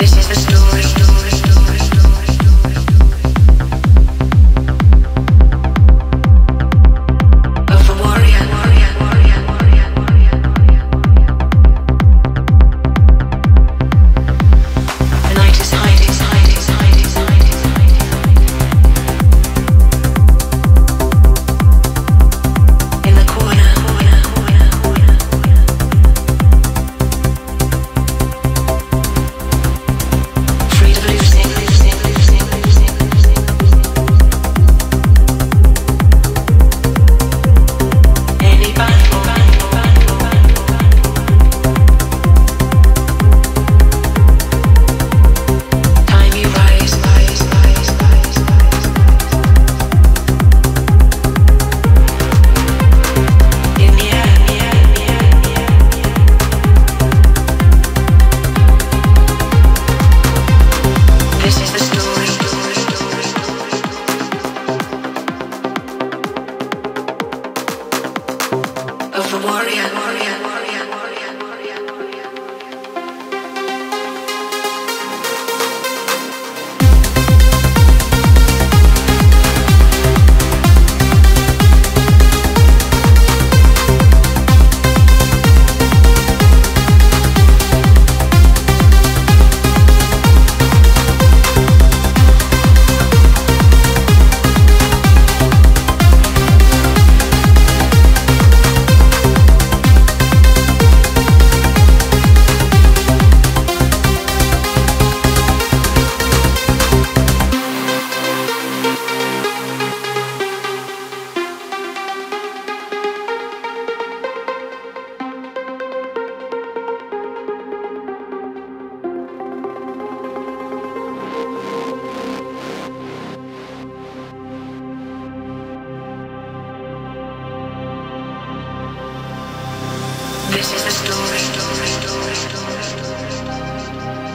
This is the story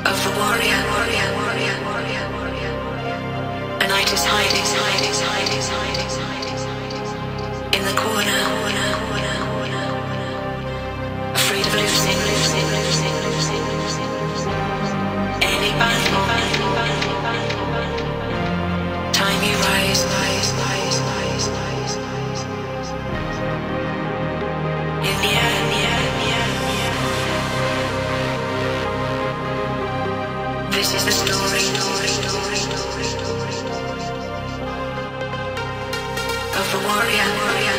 of the warrior. A knight is hiding in the corner, afraid of losing any battle. Time you rise in the air. This is the story of a warrior.